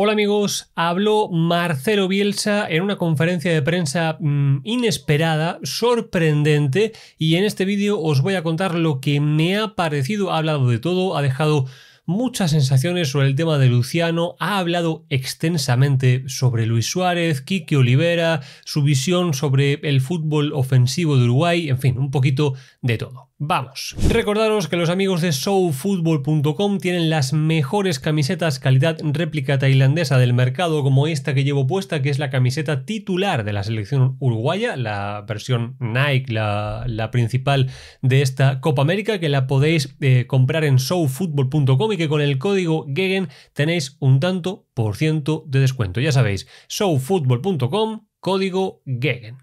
Hola amigos, habló Marcelo Bielsa en una conferencia de prensa inesperada, sorprendente, y en este vídeo os voy a contar lo que me ha parecido. Ha hablado de todo, ha dejado muchas sensaciones sobre el tema de Luciano, ha hablado extensamente sobre Luis Suárez, Kike Olivera, su visión sobre el fútbol ofensivo de Uruguay, en fin, un poquito de todo. Vamos. Recordaros que los amigos de sofutbol.com tienen las mejores camisetas calidad réplica tailandesa del mercado, como esta que llevo puesta, que es la camiseta titular de la selección uruguaya, la versión Nike, la principal de esta Copa América, que la podéis comprar en sofutbol.com y que con el código GEGEN tenéis un tanto por ciento de descuento. Ya sabéis, sofutbol.com, código GEGEN.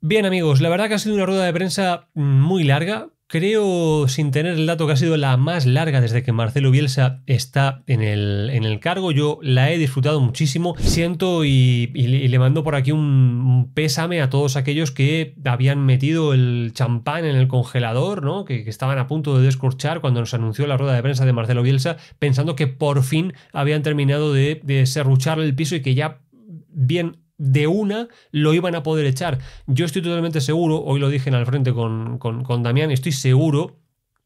Bien amigos, la verdad que ha sido una rueda de prensa muy larga. Creo, sin tener el dato, que ha sido la más larga desde que Marcelo Bielsa está en el cargo. Yo la he disfrutado muchísimo. Siento y le mando por aquí un pésame a todos aquellos que habían metido el champán en el congelador, ¿no? Que estaban a punto de descorchar cuando nos anunció la rueda de prensa de Marcelo Bielsa, pensando que por fin habían terminado de serruchar el piso y que ya bien de una lo iban a poder echar. Yo estoy totalmente seguro, hoy lo dije en Al Frente con Damián, y estoy seguro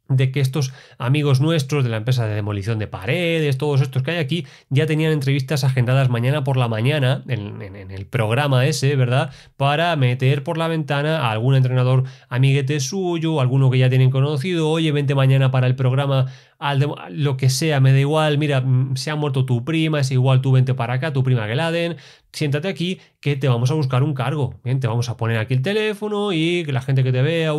de que estos amigos nuestros de la empresa de demolición de paredes, todos estos que hay aquí, ya tenían entrevistas agendadas mañana por la mañana en el programa ese, ¿verdad? Para meter por la ventana a algún entrenador amiguete suyo, alguno que ya tienen conocido. Oye, vente mañana para el programa, lo que sea, me da igual, mira, se ha muerto tu prima, es igual, tú vente para acá, tu prima que la den, siéntate aquí, que te vamos a buscar un cargo. Bien, te vamos a poner aquí el teléfono y que la gente que te vea,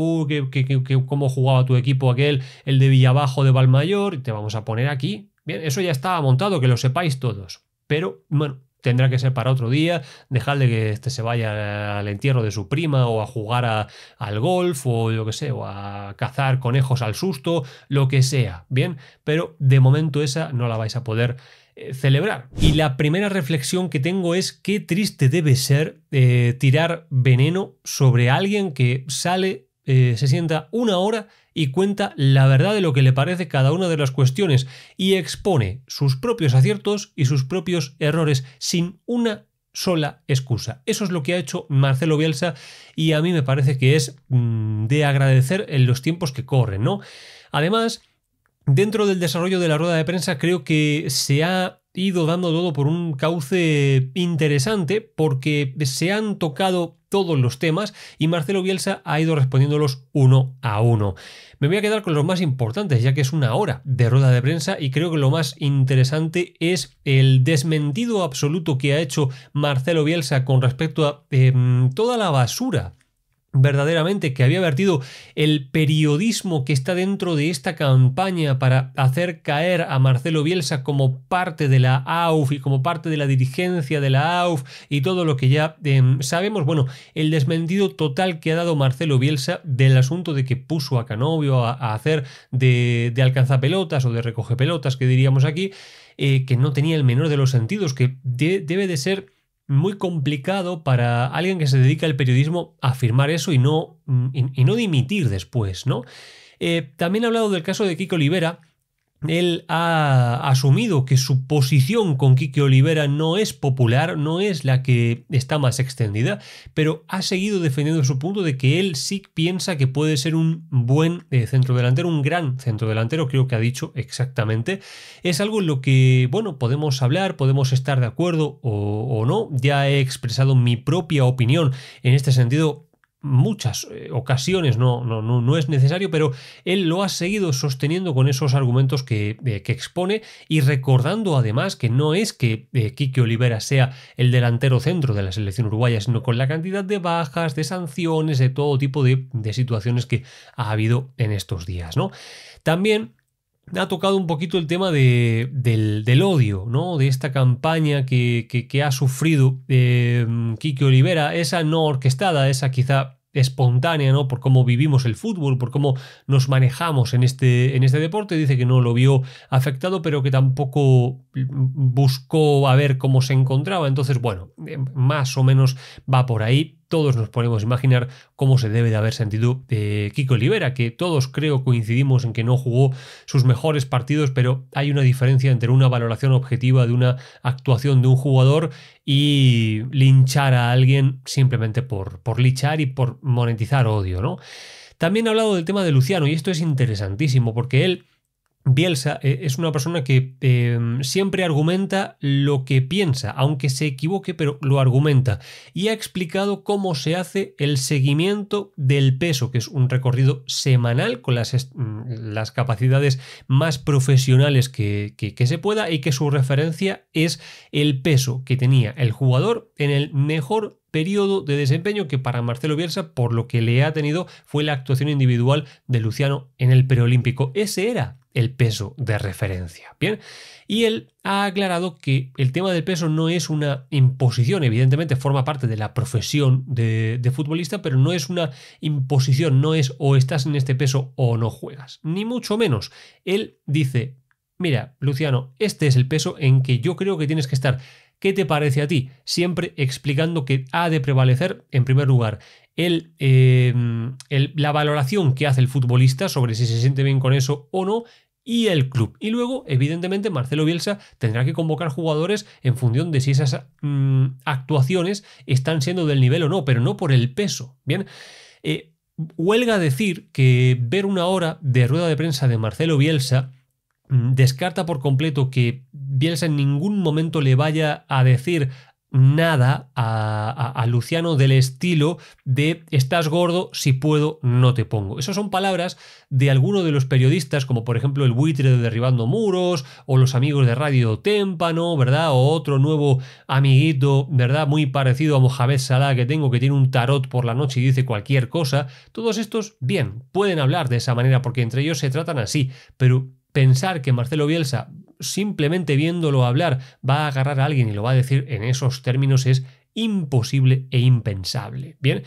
cómo jugaba tu equipo aquel, el de Villabajo de Valmayor, y te vamos a poner aquí. Bien, eso ya estaba montado, que lo sepáis todos. Pero, bueno, tendrá que ser para otro día. Dejadle que este se vaya al entierro de su prima, o a jugar al golf, o yo que sé, o a cazar conejos al susto, lo que sea. Bien, pero de momento esa no la vais a poder celebrar. Y la primera reflexión que tengo es qué triste debe ser tirar veneno sobre alguien que sale, se sienta una hora y cuenta la verdad de lo que le parece cada una de las cuestiones y expone sus propios aciertos y sus propios errores sin una sola excusa. Eso es lo que ha hecho Marcelo Bielsa y a mí me parece que es de agradecer en los tiempos que corren, ¿no? Además, dentro del desarrollo de la rueda de prensa creo que se ha ido dando todo por un cauce interesante, porque se han tocado todos los temas y Marcelo Bielsa ha ido respondiéndolos uno a uno. Me voy a quedar con los más importantes, ya que es una hora de rueda de prensa y creo que lo más interesante es el desmentido absoluto que ha hecho Marcelo Bielsa con respecto a toda la basura verdaderamente que había vertido el periodismo que está dentro de esta campaña para hacer caer a Marcelo Bielsa como parte de la AUF y como parte de la dirigencia de la AUF y todo lo que ya sabemos. Bueno, el desmentido total que ha dado Marcelo Bielsa del asunto de que puso a Canovio a hacer de alcanzapelotas o de recogepelotas, que diríamos aquí, que no tenía el menor de los sentidos, que debe de ser muy complicado para alguien que se dedica al periodismo afirmar eso y no dimitir después, ¿no? También he hablado del caso de Kike Olivera. Él ha asumido que su posición con Kike Olivera no es popular, no es la que está más extendida, pero ha seguido defendiendo su punto de que él sí piensa que puede ser un buen centrodelantero, un gran centrodelantero, creo que ha dicho exactamente. Es algo en lo que, bueno, podemos hablar, podemos estar de acuerdo o no. Ya he expresado mi propia opinión en este sentido muchas ocasiones, no es necesario, pero él lo ha seguido sosteniendo con esos argumentos que expone y recordando además que no es que Kike Olivera sea el delantero centro de la selección uruguaya, sino con la cantidad de bajas, de sanciones, de todo tipo de situaciones que ha habido en estos días, ¿no? También ha tocado un poquito el tema del odio, ¿no? De esta campaña que ha sufrido Kike Olivera, esa no orquestada, esa quizá espontánea, ¿no? Por cómo vivimos el fútbol, por cómo nos manejamos en este deporte. Dice que no lo vio afectado, pero que tampoco buscó a ver cómo se encontraba. Entonces, bueno, más o menos va por ahí. todos nos podemos imaginar cómo se debe de haber sentido Kike Olivera, que todos creo coincidimos en que no jugó sus mejores partidos, pero hay una diferencia entre una valoración objetiva de una actuación de un jugador y linchar a alguien simplemente por linchar y por monetizar odio, ¿no? También ha hablado del tema de Luciano, y esto es interesantísimo porque él, Bielsa, es una persona que siempre argumenta lo que piensa, aunque se equivoque, pero lo argumenta. Y ha explicado cómo se hace el seguimiento del peso, que es un recorrido semanal con las capacidades más profesionales que se pueda, y que su referencia es el peso que tenía el jugador en el mejor periodo de desempeño, que para Marcelo Bielsa, por lo que le ha tenido, fue la actuación individual de Luciano en el preolímpico. Ese era el peso de referencia. Bien, y él ha aclarado que el tema del peso no es una imposición, evidentemente forma parte de la profesión de futbolista, pero no es una imposición, no es o estás en este peso o no juegas, ni mucho menos. Él dice, mira, Luciano, este es el peso en que yo creo que tienes que estar. ¿Qué te parece a ti? Siempre explicando que ha de prevalecer, en primer lugar, la valoración que hace el futbolista sobre si se siente bien con eso o no, y el club. Y luego, evidentemente, Marcelo Bielsa tendrá que convocar jugadores en función de si esas actuaciones están siendo del nivel o no, pero no por el peso. Bien, huelga decir que ver una hora de rueda de prensa de Marcelo Bielsa descarta por completo que Bielsa en ningún momento le vaya a decir nada a Luciano del estilo de estás gordo, si puedo no te pongo. Esas son palabras de alguno de los periodistas, como por ejemplo el buitre de Derribando Muros o los amigos de Radio Témpano, ¿verdad? O otro nuevo amiguito, ¿verdad? Muy parecido a Mohamed Salah que tengo, que tiene un tarot por la noche y dice cualquier cosa. Todos estos, bien, pueden hablar de esa manera porque entre ellos se tratan así, pero pensar que Marcelo Bielsa, simplemente viéndolo hablar, va a agarrar a alguien y lo va a decir en esos términos es imposible e impensable. Bien,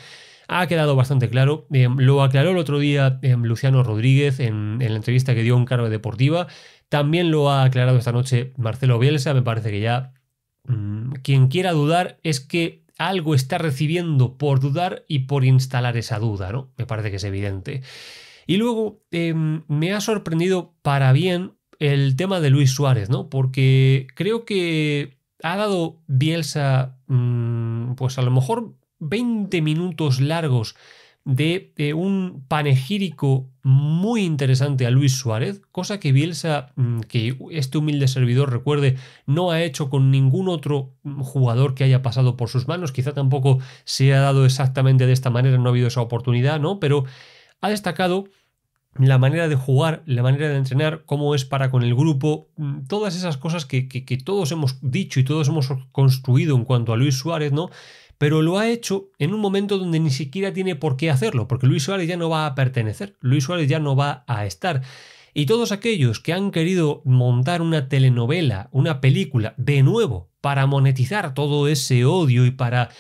ha quedado bastante claro. Lo aclaró el otro día Luciano Rodríguez en la entrevista que dio en Claro Deportiva. También lo ha aclarado esta noche Marcelo Bielsa. Me parece que ya quien quiera dudar es que algo está recibiendo por dudar y por instalar esa duda, ¿no? Me parece que es evidente. Y luego me ha sorprendido para bien el tema de Luis Suárez, ¿no? Porque creo que ha dado Bielsa, pues a lo mejor 20 minutos largos de un panegírico muy interesante a Luis Suárez, cosa que Bielsa, que este humilde servidor recuerde, no ha hecho con ningún otro jugador que haya pasado por sus manos. Quizá tampoco se ha dado exactamente de esta manera, no ha habido esa oportunidad, ¿no? Pero ha destacado la manera de jugar, la manera de entrenar, cómo es para con el grupo, todas esas cosas que todos hemos dicho y todos hemos construido en cuanto a Luis Suárez, ¿no? Pero lo ha hecho en un momento donde ni siquiera tiene por qué hacerlo, porque Luis Suárez ya no va a pertenecer, Luis Suárez ya no va a estar. Y todos aquellos que han querido montar una telenovela, una película, de nuevo, para monetizar todo ese odio y para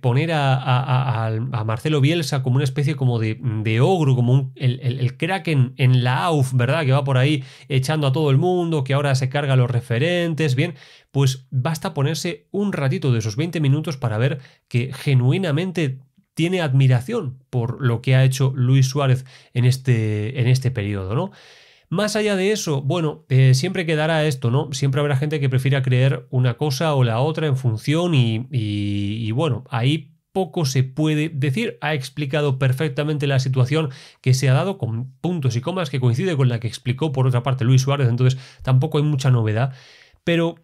poner a Marcelo Bielsa como una especie como de ogro, como el Kraken en la AUF, ¿verdad? Que va por ahí echando a todo el mundo, que ahora se carga a los referentes, bien, pues basta ponerse un ratito de esos 20 minutos para ver que genuinamente tiene admiración por lo que ha hecho Luis Suárez en este periodo, ¿no? Más allá de eso, bueno, siempre quedará esto, ¿no? Siempre habrá gente que prefiera creer una cosa o la otra en función y bueno, ahí poco se puede decir. Ha explicado perfectamente la situación que se ha dado con puntos y comas que coincide con la que explicó por otra parte Luis Suárez, entonces tampoco hay mucha novedad, pero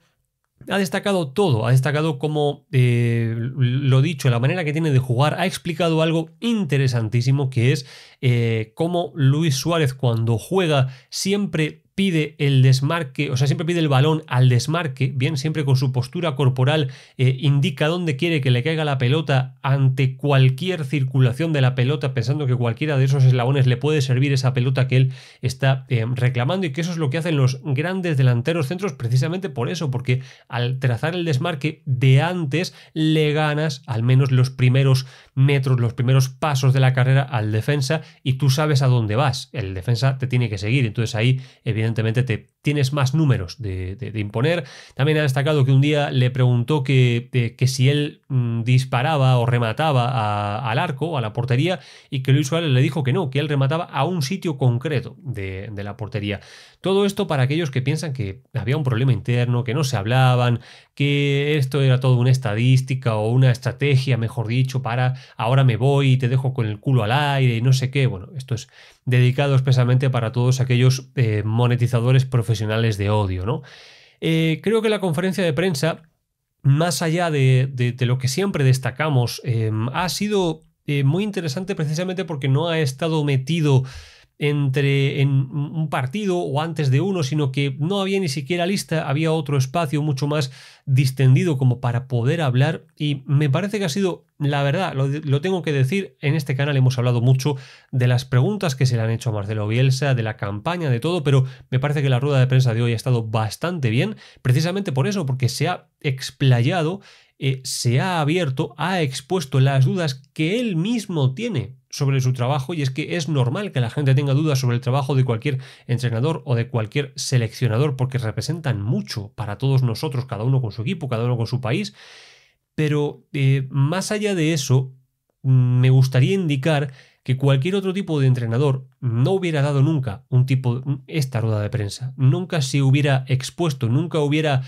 ha destacado todo, ha destacado como lo dicho, la manera que tiene de jugar, ha explicado algo interesantísimo que es cómo Luis Suárez cuando juega siempre pide el desmarque, o sea, siempre pide el balón al desmarque, bien, siempre con su postura corporal indica dónde quiere que le caiga la pelota ante cualquier circulación de la pelota, pensando que cualquiera de esos eslabones le puede servir esa pelota que él está reclamando, y que eso es lo que hacen los grandes delanteros centros precisamente por eso, porque al trazar el desmarque de antes le ganas al menos los primeros metros, los primeros pasos de la carrera al defensa, y tú sabes a dónde vas, el defensa te tiene que seguir, entonces ahí evidentemente te tienes más números de imponer. También ha destacado que un día le preguntó que si él disparaba o remataba al arco, a la portería, y que Luis Suárez le dijo que no, que él remataba a un sitio concreto de la portería. Todo esto para aquellos que piensan que había un problema interno, que no se hablaban, que esto era todo una estadística o una estrategia, mejor dicho, para ahora me voy y te dejo con el culo al aire y no sé qué. Bueno, esto es dedicado expresamente para todos aquellos monetizadores profesionales de odio, ¿no? Creo que la conferencia de prensa, más allá de lo que siempre destacamos, ha sido muy interesante precisamente porque no ha estado metido en un partido o antes de uno, sino que no había ni siquiera lista, había otro espacio mucho más distendido como para poder hablar, y me parece que ha sido, la verdad, lo tengo que decir, en este canal hemos hablado mucho de las preguntas que se le han hecho a Marcelo Bielsa, de la campaña, de todo, pero me parece que la rueda de prensa de hoy ha estado bastante bien, precisamente por eso, porque se ha explayado, se ha abierto, ha expuesto las dudas que él mismo tiene sobre su trabajo, y es que es normal que la gente tenga dudas sobre el trabajo de cualquier entrenador o de cualquier seleccionador, porque representan mucho para todos nosotros, cada uno con su equipo, cada uno con su país, pero más allá de eso, me gustaría indicar que cualquier otro tipo de entrenador no hubiera dado nunca esta rueda de prensa, nunca se hubiera expuesto, nunca hubiera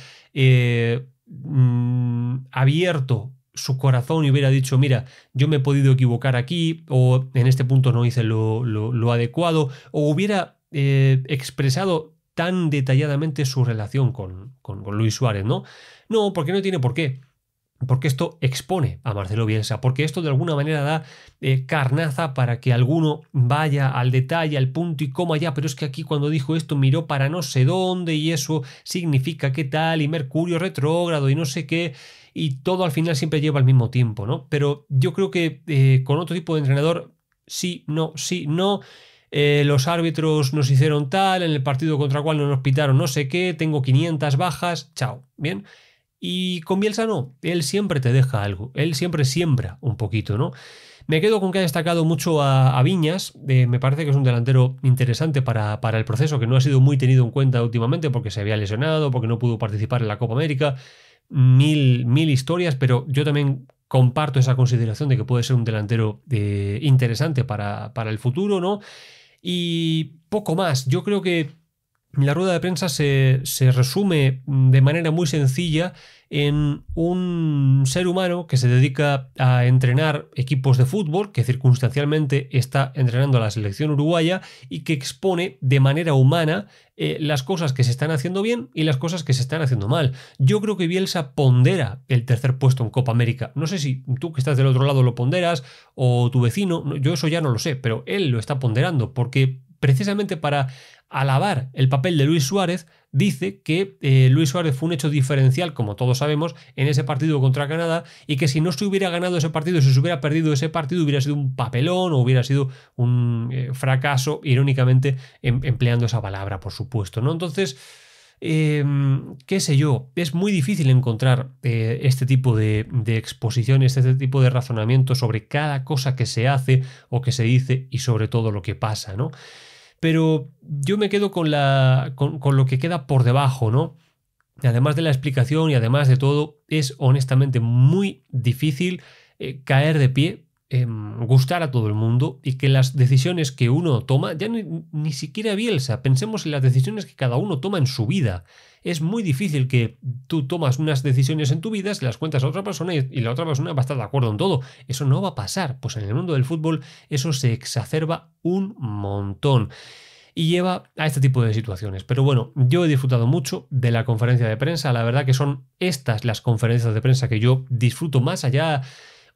abierto su corazón y hubiera dicho, mira, yo me he podido equivocar aquí, o en este punto no hice lo adecuado, o hubiera expresado tan detalladamente su relación con Luis Suárez, ¿no? No, porque no tiene por qué. Porque esto expone a Marcelo Bielsa, porque esto de alguna manera da carnaza para que alguno vaya al detalle, al punto y coma ya, pero es que aquí cuando dijo esto miró para no sé dónde y eso significa qué tal, y Mercurio retrógrado y no sé qué, y todo al final siempre lleva al mismo tiempo, ¿no? Pero yo creo que con otro tipo de entrenador, sí, no, sí, no. Los árbitros nos hicieron tal, en el partido contra cual no nos pitaron no sé qué, tengo 500 bajas, chao, bien. Y con Bielsa no, él siempre te deja algo, él siempre siembra un poquito, ¿no? Me quedo con que ha destacado mucho a Viñas, me parece que es un delantero interesante para el proceso, que no ha sido muy tenido en cuenta últimamente porque se había lesionado, porque no pudo participar en la Copa América, mil historias, pero yo también comparto esa consideración de que puede ser un delantero interesante para el futuro, ¿no? Y poco más, yo creo que la rueda de prensa se resume de manera muy sencilla en un ser humano que se dedica a entrenar equipos de fútbol, que circunstancialmente está entrenando a la selección uruguaya y que expone de manera humana las cosas que se están haciendo bien y las cosas que se están haciendo mal. Yo creo que Bielsa pondera el tercer puesto en Copa América. No sé si tú que estás del otro lado lo ponderas o tu vecino, yo eso ya no lo sé, pero él lo está ponderando porque precisamente para alabar el papel de Luis Suárez, dice que Luis Suárez fue un hecho diferencial, como todos sabemos, en ese partido contra Canadá, y que si no se hubiera ganado ese partido, si se hubiera perdido ese partido, hubiera sido un papelón o hubiera sido un fracaso, irónicamente empleando esa palabra, por supuesto, ¿no? Entonces, qué sé yo, es muy difícil encontrar este tipo de exposiciones, este tipo de razonamiento sobre cada cosa que se hace o que se dice y sobre todo lo que pasa, ¿no? Pero yo me quedo con lo que queda por debajo, ¿no? Además de la explicación y además de todo, es honestamente muy difícil caer de pie, gustar a todo el mundo y que las decisiones que uno toma, ya ni siquiera Bielsa, pensemos en las decisiones que cada uno toma en su vida. Es muy difícil que tú tomas unas decisiones en tu vida, se las cuentas a otra persona y la otra persona va a estar de acuerdo en todo. Eso no va a pasar, pues en el mundo del fútbol eso se exacerba un montón y lleva a este tipo de situaciones. Pero bueno, yo he disfrutado mucho de la conferencia de prensa, la verdad que son estas las conferencias de prensa que yo disfruto más allá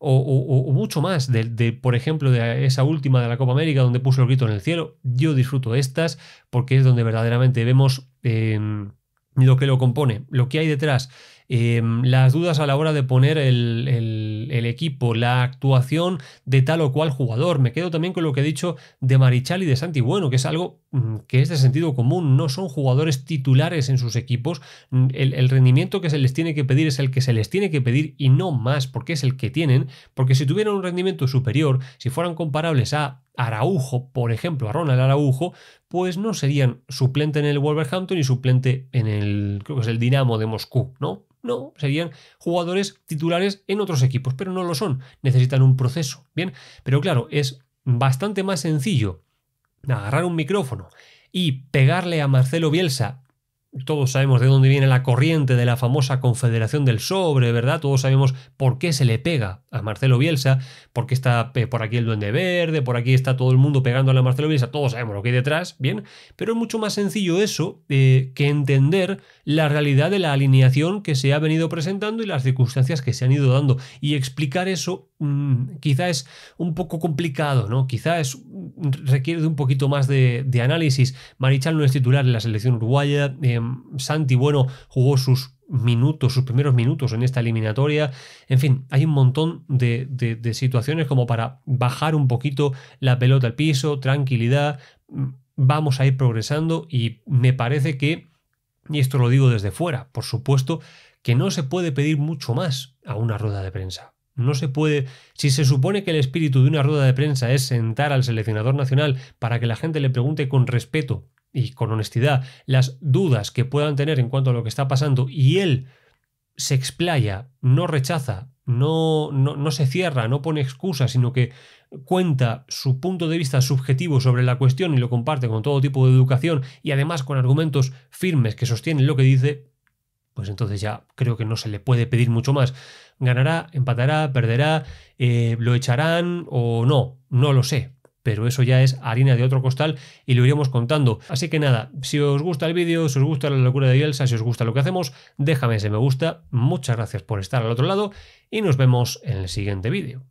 o mucho más de, por ejemplo, de esa última de la Copa América donde puso el grito en el cielo. Yo disfruto estas porque es donde verdaderamente vemos lo que lo compone, lo que hay detrás, las dudas a la hora de poner el equipo, la actuación de tal o cual jugador. Me quedo también con lo que he dicho de Marichal y de Santi Bueno, que es algo que es de sentido común, no son jugadores titulares en sus equipos, el rendimiento que se les tiene que pedir es el que se les tiene que pedir y no más, porque es el que tienen, porque si tuvieran un rendimiento superior, si fueran comparables a Araujo, por ejemplo, a Ronald Araujo, pues no serían suplente en el Wolverhampton y suplente en el, creo que es el Dinamo de Moscú, ¿no? No, serían jugadores titulares en otros equipos, pero no lo son, necesitan un proceso, ¿bien? Pero claro, es bastante más sencillo agarrar un micrófono y pegarle a Marcelo Bielsa. Todos sabemos de dónde viene la corriente de la famosa Confederación del Sobre, ¿verdad? Todos sabemos por qué se le pega a Marcelo Bielsa, porque está por aquí el Duende Verde, por aquí está todo el mundo pegándole a Marcelo Bielsa, todos sabemos lo que hay detrás, ¿bien? Pero es mucho más sencillo eso que entender la realidad de la alineación que se ha venido presentando y las circunstancias que se han ido dando. Y explicar eso quizá es un poco complicado, ¿no? Quizá requiere de un poquito más de análisis. Marichal no es titular en la selección uruguaya, Santi Bueno jugó sus primeros minutos en esta eliminatoria. En fin, hay un montón de situaciones como para bajar un poquito la pelota al piso, tranquilidad, vamos a ir progresando y me parece que, y esto lo digo desde fuera, por supuesto, que no se puede pedir mucho más a una rueda de prensa. No se puede, si se supone que el espíritu de una rueda de prensa es sentar al seleccionador nacional para que la gente le pregunte con respeto y con honestidad las dudas que puedan tener en cuanto a lo que está pasando y él se explaya, no rechaza, no se cierra, no pone excusas, sino que cuenta su punto de vista subjetivo sobre la cuestión y lo comparte con todo tipo de educación y además con argumentos firmes que sostienen lo que dice, pues entonces ya creo que no se le puede pedir mucho más. Ganará, empatará, perderá, lo echarán o no, no lo sé. Pero eso ya es harina de otro costal y lo iremos contando. Así que nada, si os gusta el vídeo, si os gusta la locura de Bielsa, si os gusta lo que hacemos, déjame ese me gusta. Muchas gracias por estar al otro lado y nos vemos en el siguiente vídeo.